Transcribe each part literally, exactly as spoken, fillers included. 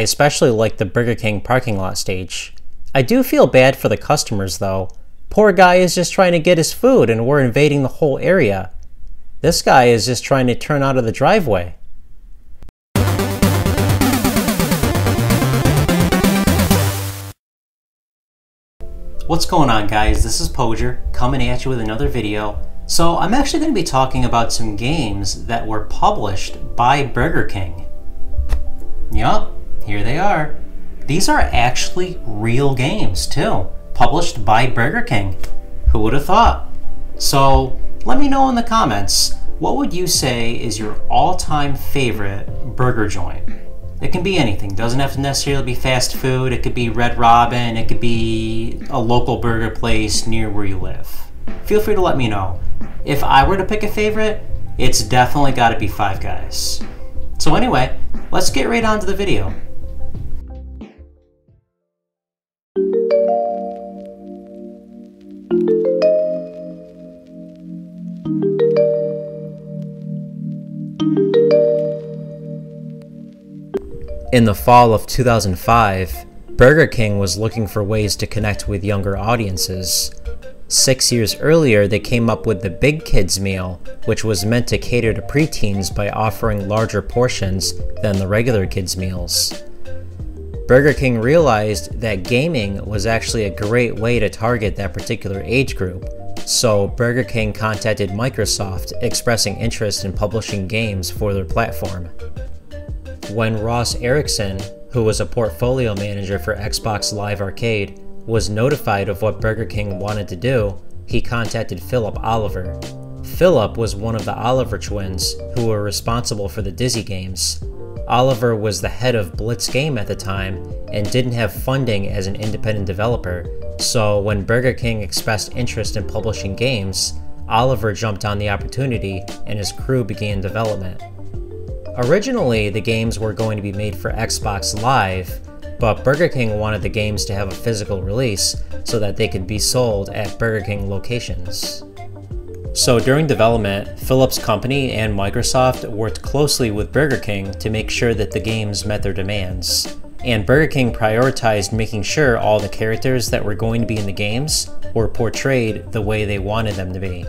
I especially like the Burger King parking lot stage. I do feel bad for the customers though. Poor guy is just trying to get his food and we're invading the whole area. This guy is just trying to turn out of the driveway. What's going on guys, this is Pojer coming at you with another video. So I'm actually going to be talking about some games that were published by Burger King. Yup, here they are. These are actually real games too, published by Burger King. Who would have thought? So let me know in the comments, what would you say is your all-time favorite burger joint? It can be anything. Doesn't have to necessarily be fast food. It could be Red Robin. It could be a local burger place near where you live. Feel free to let me know. If I were to pick a favorite, it's definitely got to be Five Guys. So anyway, let's get right on to the video. In the fall of two thousand five, Burger King was looking for ways to connect with younger audiences. Six years earlier, they came up with the Big Kids Meal, which was meant to cater to preteens by offering larger portions than the regular kids' meals. Burger King realized that gaming was actually a great way to target that particular age group, so Burger King contacted Microsoft expressing interest in publishing games for their platform. When Ross Erickson, who was a portfolio manager for Xbox Live Arcade, was notified of what Burger King wanted to do, he contacted Philip Oliver. Philip was one of the Oliver twins, who were responsible for the Dizzy games. Oliver was the head of Blitz Games at the time and didn't have funding as an independent developer, so when Burger King expressed interest in publishing games, Oliver jumped on the opportunity and his crew began development. Originally, the games were going to be made for Xbox Live, but Burger King wanted the games to have a physical release so that they could be sold at Burger King locations. So during development, Philip's company and Microsoft worked closely with Burger King to make sure that the games met their demands. And Burger King prioritized making sure all the characters that were going to be in the games were portrayed the way they wanted them to be.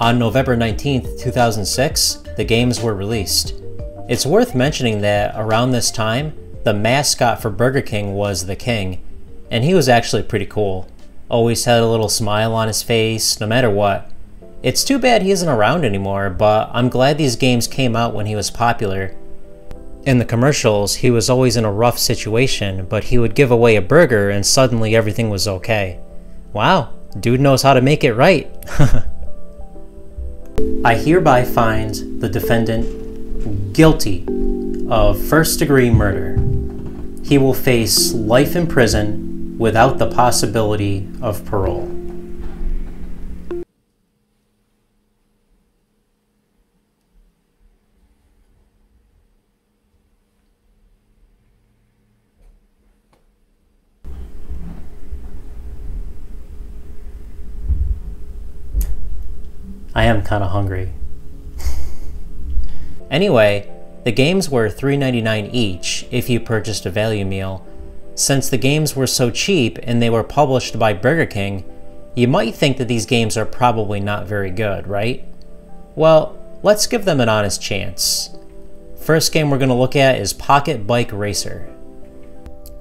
On November nineteenth, two thousand six, the games were released. It's worth mentioning that around this time, the mascot for Burger King was The King, and he was actually pretty cool. Always had a little smile on his face, no matter what. It's too bad he isn't around anymore, but I'm glad these games came out when he was popular. In the commercials, he was always in a rough situation, but he would give away a burger and suddenly everything was okay. Wow, dude knows how to make it right. I hereby find the defendant guilty of first-degree murder. He will face life in prison without the possibility of parole. I am kind of hungry. Anyway, the games were three ninety-nine each if you purchased a value meal. Since the games were so cheap and they were published by Burger King, you might think that these games are probably not very good, right? Well, let's give them an honest chance. First game we're going to look at is Pocket Bike Racer.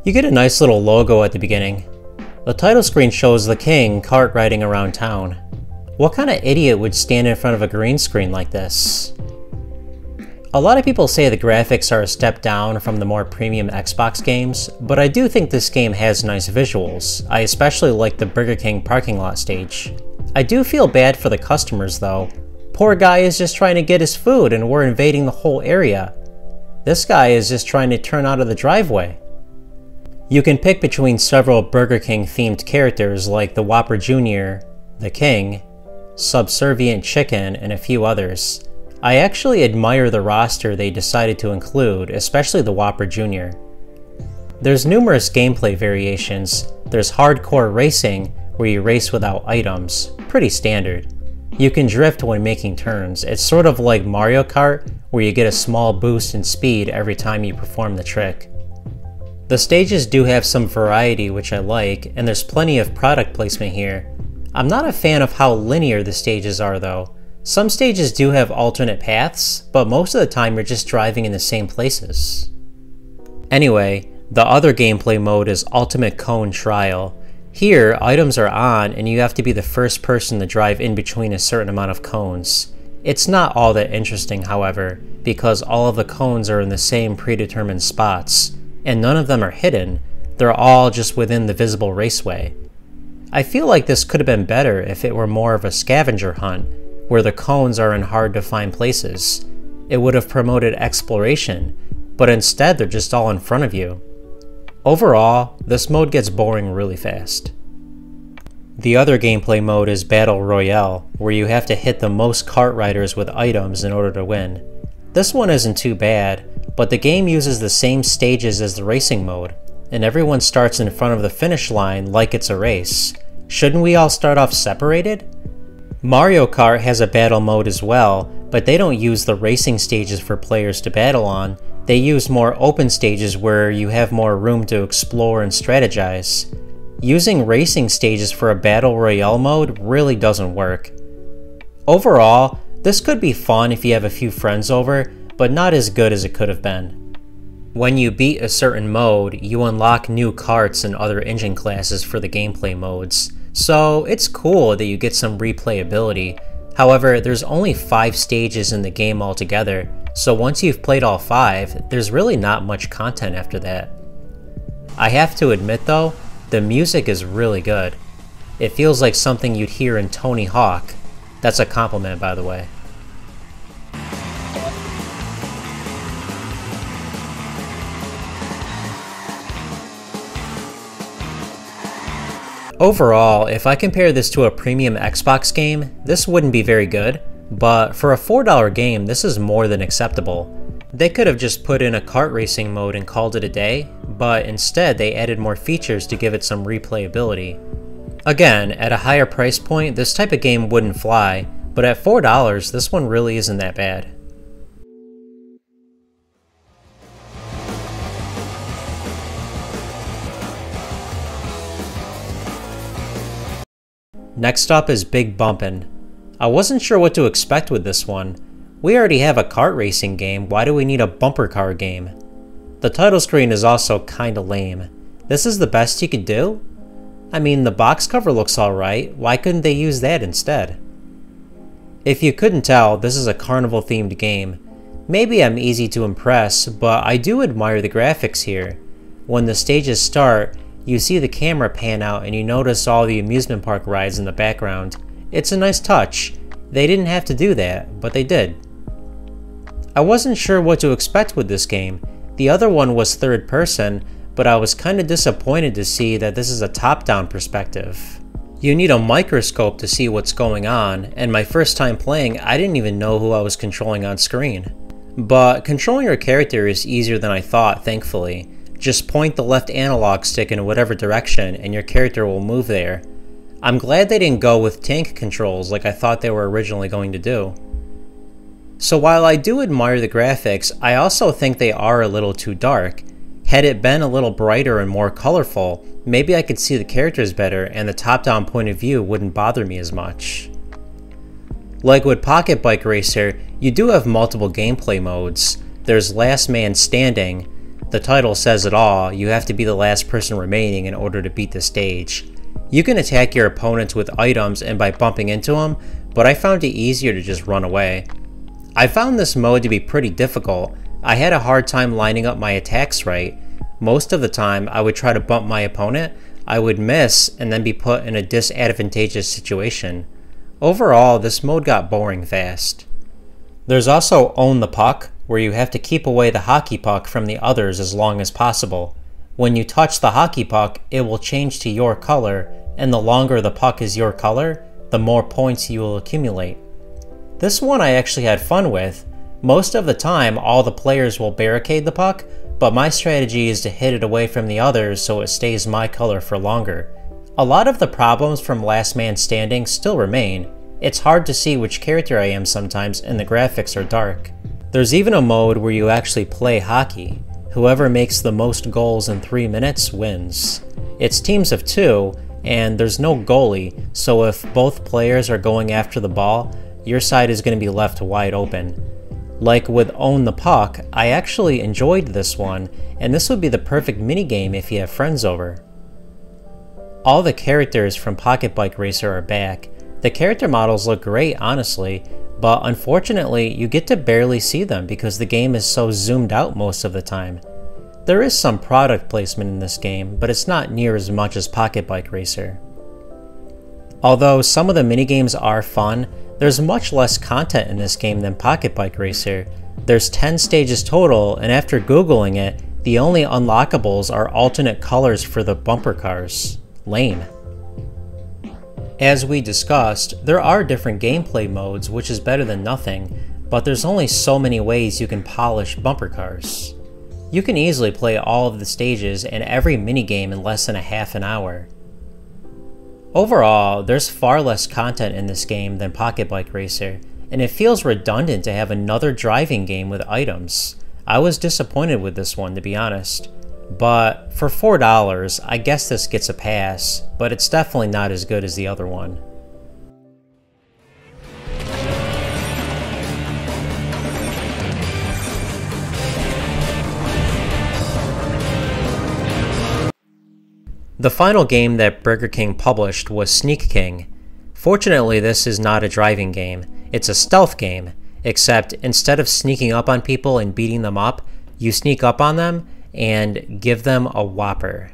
You get a nice little logo at the beginning. The title screen shows the King cart riding around town. What kind of idiot would stand in front of a green screen like this? A lot of people say the graphics are a step down from the more premium Xbox games, but I do think this game has nice visuals. I especially like the Burger King parking lot stage. I do feel bad for the customers though. Poor guy is just trying to get his food and we're invading the whole area. This guy is just trying to turn out of the driveway. You can pick between several Burger King themed characters like the Whopper Junior, the King, Subservient Chicken, and a few others. I actually admire the roster they decided to include, especially the Whopper Junior There's numerous gameplay variations. There's hardcore racing, where you race without items. Pretty standard. You can drift when making turns. It's sort of like Mario Kart, where you get a small boost in speed every time you perform the trick. The stages do have some variety, which I like, and there's plenty of product placement here. I'm not a fan of how linear the stages are though. Some stages do have alternate paths, but most of the time you're just driving in the same places. Anyway, the other gameplay mode is Ultimate Cone Trial. Here, items are on and you have to be the first person to drive in between a certain amount of cones. It's not all that interesting, however, because all of the cones are in the same predetermined spots, and none of them are hidden. They're all just within the visible raceway. I feel like this could have been better if it were more of a scavenger hunt, where the cones are in hard to find places. It would have promoted exploration, but instead they're just all in front of you. Overall, this mode gets boring really fast. The other gameplay mode is Battle Royale, where you have to hit the most cart riders with items in order to win. This one isn't too bad, but the game uses the same stages as the racing mode, and everyone starts in front of the finish line like it's a race. Shouldn't we all start off separated? Mario Kart has a battle mode as well, but they don't use the racing stages for players to battle on. They use more open stages where you have more room to explore and strategize. Using racing stages for a Battle Royale mode really doesn't work. Overall, this could be fun if you have a few friends over, but not as good as it could have been. When you beat a certain mode, you unlock new carts and other engine classes for the gameplay modes, so it's cool that you get some replayability. However, there's only five stages in the game altogether, so once you've played all five, there's really not much content after that. I have to admit though, the music is really good. It feels like something you'd hear in Tony Hawk. That's a compliment, by the way. Overall, if I compare this to a premium Xbox game, this wouldn't be very good, but for a four dollar game, this is more than acceptable. They could have just put in a kart racing mode and called it a day, but instead they added more features to give it some replayability. Again, at a higher price point, this type of game wouldn't fly, but at four dollars, this one really isn't that bad. Next up is Big Bumpin'. I wasn't sure what to expect with this one. We already have a kart racing game, why do we need a bumper car game? The title screen is also kinda lame. This is the best you could do? I mean, the box cover looks alright, why couldn't they use that instead? If you couldn't tell, this is a carnival themed game. Maybe I'm easy to impress, but I do admire the graphics here. When the stages start, you see the camera pan out and you notice all the amusement park rides in the background. It's a nice touch. They didn't have to do that, but they did. I wasn't sure what to expect with this game. The other one was third person, but I was kinda disappointed to see that this is a top-down perspective. You need a microscope to see what's going on, and my first time playing, I didn't even know who I was controlling on screen. But controlling your character is easier than I thought, thankfully. Just point the left analog stick in whatever direction and your character will move there. I'm glad they didn't go with tank controls like I thought they were originally going to do. So while I do admire the graphics, I also think they are a little too dark. Had it been a little brighter and more colorful, maybe I could see the characters better and the top-down point of view wouldn't bother me as much. Like with Pocket Bike Racer, you do have multiple gameplay modes. There's Last Man Standing. The title says it all, you have to be the last person remaining in order to beat the stage. You can attack your opponents with items and by bumping into them, but I found it easier to just run away. I found this mode to be pretty difficult. I had a hard time lining up my attacks right. Most of the time, I would try to bump my opponent, I would miss, and then be put in a disadvantageous situation. Overall, this mode got boring fast. There's also Own the Puck, where you have to keep away the hockey puck from the others as long as possible. When you touch the hockey puck, it will change to your color, and the longer the puck is your color, the more points you will accumulate. This one I actually had fun with. Most of the time, all the players will barricade the puck, but my strategy is to hit it away from the others so it stays my color for longer. A lot of the problems from Last Man Standing still remain. It's hard to see which character I am sometimes and the graphics are dark. There's even a mode where you actually play hockey. Whoever makes the most goals in three minutes wins. It's teams of two, and there's no goalie, so if both players are going after the ball, your side is going to be left wide open. Like with Own the Puck, I actually enjoyed this one, and this would be the perfect minigame if you have friends over. All the characters from Pocket Bike Racer are back. The character models look great, honestly, but unfortunately you get to barely see them because the game is so zoomed out most of the time. There is some product placement in this game, but it's not near as much as Pocket Bike Racer. Although some of the minigames are fun, there's much less content in this game than Pocket Bike Racer. There's ten stages total, and after Googling it, the only unlockables are alternate colors for the bumper cars. Lame. As we discussed, there are different gameplay modes, which is better than nothing, but there's only so many ways you can polish bumper cars. You can easily play all of the stages and every minigame in less than a half an hour. Overall, there's far less content in this game than Pocket Bike Racer, and it feels redundant to have another driving game with items. I was disappointed with this one, to be honest. But for four dollars, I guess this gets a pass, but it's definitely not as good as the other one. The final game that Burger King published was Sneak King. Fortunately, this is not a driving game. It's a stealth game, except instead of sneaking up on people and beating them up, you sneak up on them and give them a Whopper.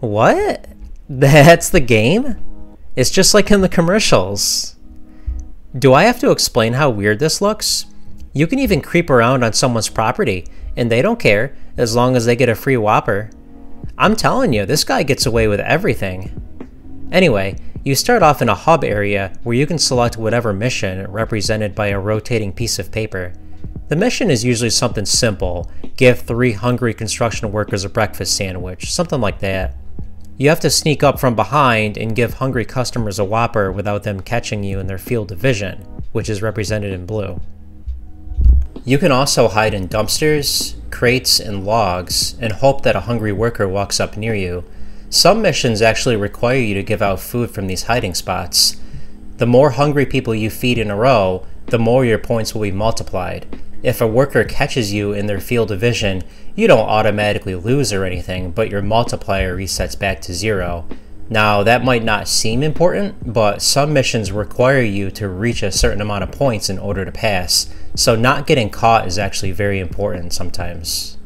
What? That's the game? It's just like in the commercials. Do I have to explain how weird this looks? You can even creep around on someone's property, and they don't care as long as they get a free Whopper. I'm telling you, this guy gets away with everything. Anyway, you start off in a hub area where you can select whatever mission, represented by a rotating piece of paper. The mission is usually something simple, give three hungry construction workers a breakfast sandwich, something like that. You have to sneak up from behind and give hungry customers a Whopper without them catching you in their field of vision, which is represented in blue. You can also hide in dumpsters, crates, and logs, and hope that a hungry worker walks up near you. Some missions actually require you to give out food from these hiding spots. The more hungry people you feed in a row, the more your points will be multiplied. If a worker catches you in their field of vision, you don't automatically lose or anything, but your multiplier resets back to zero. Now, that might not seem important, but some missions require you to reach a certain amount of points in order to pass, so not getting caught is actually very important sometimes.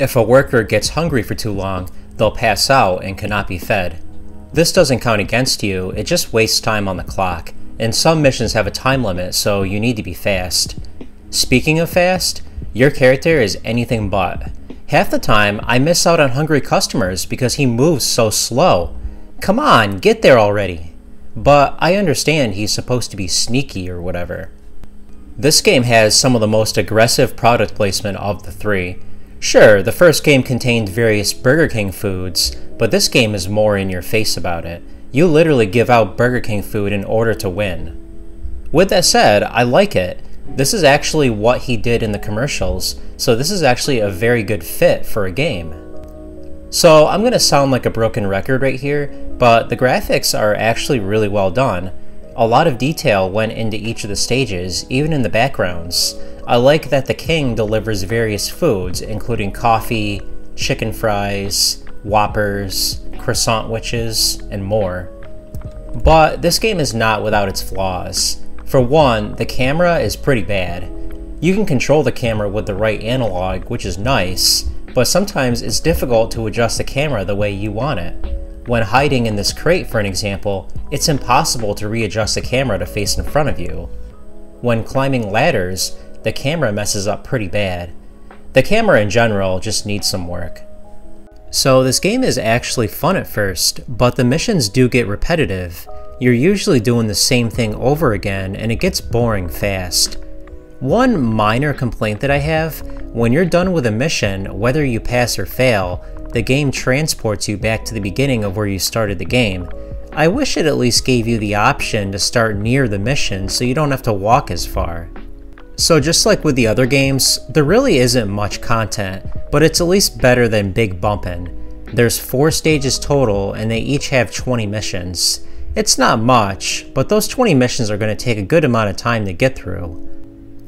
If a worker gets hungry for too long, they'll pass out and cannot be fed. This doesn't count against you, it just wastes time on the clock, and some missions have a time limit, so you need to be fast. Speaking of fast, your character is anything but. Half the time, I miss out on hungry customers because he moves so slow. Come on, get there already. But I understand he's supposed to be sneaky or whatever. This game has some of the most aggressive product placement of the three. Sure, the first game contained various Burger King foods, but this game is more in your face about it. You literally give out Burger King food in order to win. With that said, I like it. This is actually what he did in the commercials, so this is actually a very good fit for a game. So I'm going to sound like a broken record right here, but the graphics are actually really well done. A lot of detail went into each of the stages, even in the backgrounds. I like that the King delivers various foods, including coffee, chicken fries, Whoppers, croissant witches, and more. But this game is not without its flaws. For one, the camera is pretty bad. You can control the camera with the right analog, which is nice, but sometimes it's difficult to adjust the camera the way you want it. When hiding in this crate, for an example, it's impossible to readjust the camera to face in front of you. When climbing ladders, the camera messes up pretty bad. The camera in general just needs some work. So this game is actually fun at first, but the missions do get repetitive. You're usually doing the same thing over again, and it gets boring fast. One minor complaint that I have, when you're done with a mission, whether you pass or fail, the game transports you back to the beginning of where you started the game. I wish it at least gave you the option to start near the mission so you don't have to walk as far. So just like with the other games, there really isn't much content, but it's at least better than Big Bumpin'. There's four stages total and they each have twenty missions. It's not much, but those twenty missions are going to take a good amount of time to get through.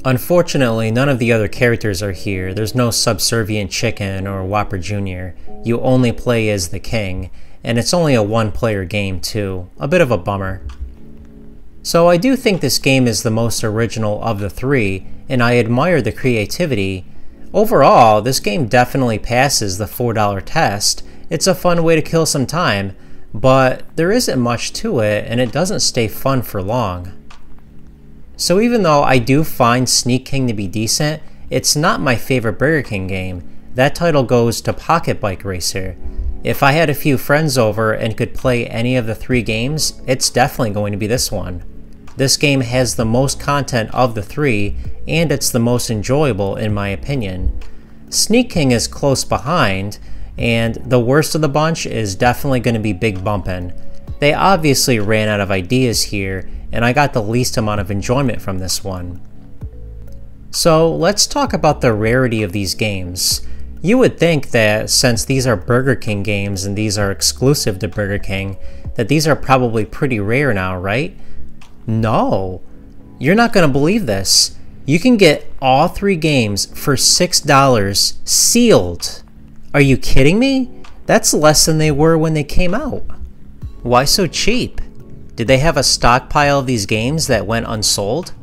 Unfortunately, none of the other characters are here. There's no Subservient Chicken or Whopper Junior You only play as the King, and it's only a one-player game too. A bit of a bummer. So I do think this game is the most original of the three, and I admire the creativity. Overall, this game definitely passes the four dollar test. It's a fun way to kill some time, but there isn't much to it, and it doesn't stay fun for long. So even though I do find Sneak King to be decent, it's not my favorite Burger King game. That title goes to Pocket Bike Racer. If I had a few friends over and could play any of the three games, it's definitely going to be this one. This game has the most content of the three, and it's the most enjoyable in my opinion. Sneak King is close behind, and the worst of the bunch is definitely going to be Big Bumpin'. They obviously ran out of ideas here, and I got the least amount of enjoyment from this one. So let's talk about the rarity of these games. You would think that since these are Burger King games and these are exclusive to Burger King, that these are probably pretty rare now, right? No, you're not going to believe this. You can get all three games for six dollars sealed. Are you kidding me? That's less than they were when they came out. Why so cheap? Did they have a stockpile of these games that went unsold?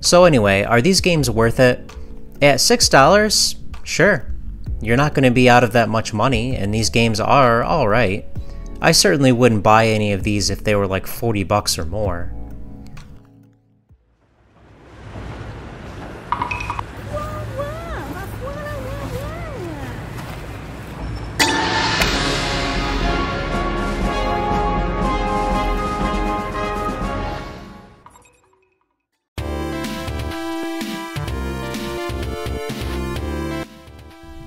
So anyway, are these games worth it? At six dollars? Sure. You're not going to be out of that much money, and these games are alright. I certainly wouldn't buy any of these if they were like forty bucks or more.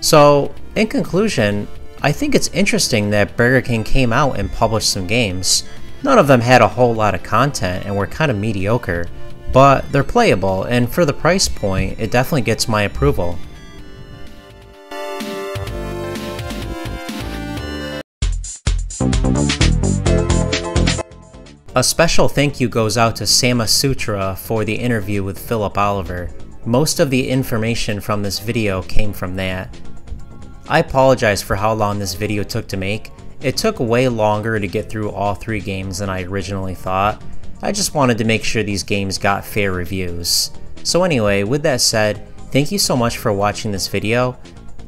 So, in conclusion, I think it's interesting that Burger King came out and published some games. None of them had a whole lot of content and were kind of mediocre, but they're playable, and for the price point, it definitely gets my approval. A special thank you goes out to Gamasutra for the interview with Philip Oliver. Most of the information from this video came from that. I apologize for how long this video took to make. It took way longer to get through all three games than I originally thought. I just wanted to make sure these games got fair reviews. So anyway, with that said, thank you so much for watching this video.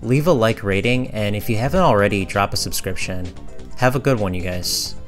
Leave a like rating, and if you haven't already, drop a subscription. Have a good one, you guys.